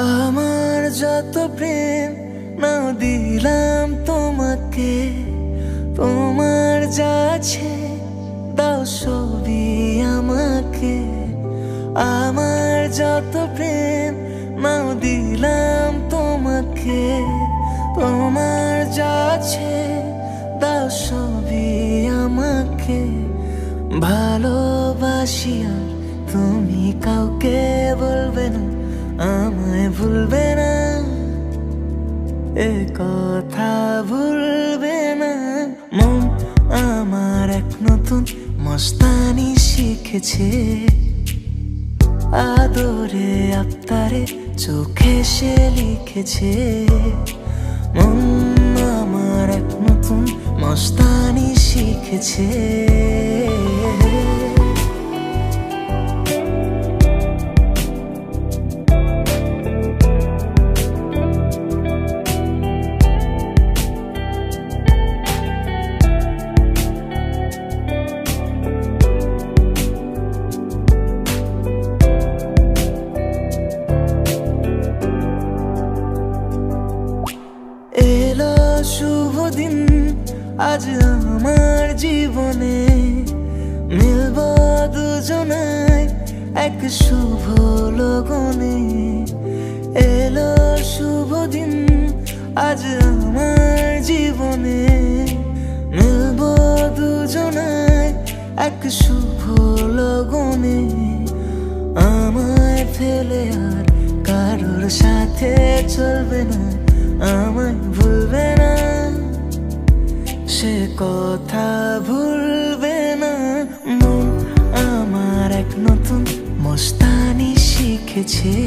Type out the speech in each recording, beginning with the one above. आमार जातो प्रेम ना दिलाम तोमाके तोमार जाछे दाओ सबी आमाके आमार जातो प्रेम ना दिलाम तोमाके तोमार जाछे दाओ सबी आमाके भालोबासि आर तुमी काउके बोलबे ना आमाय भूलबे ना एक कथा भूलबे ना मन आमार एक नतुन मस्तानी शिखेछे आदरे आपतारे चोखे से लिखेछे मन आमार एक नतुन मस्तानी शिखेछे शुभ दिन आज आमार जीवने मिलबो दुजोनाय एक शुभ लगने एलो शुभ दिन आज आमार जीवने मिलबो दुजोनाय एक शुभ लगने आमाय फेले आर कारोर साथे चलबे ना आमाय भूलबे ना से कथा भूलबे ना मन आमार एक नतुन मस्तानी शिखेछे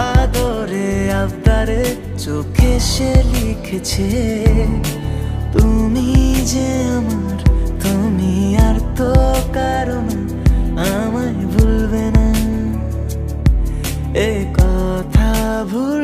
आदरे आपदारे चोखे से लिखेछे तुमी जे आमार तुमी आर तो कारो ना आमाय भूलबे ना ए कथा भूल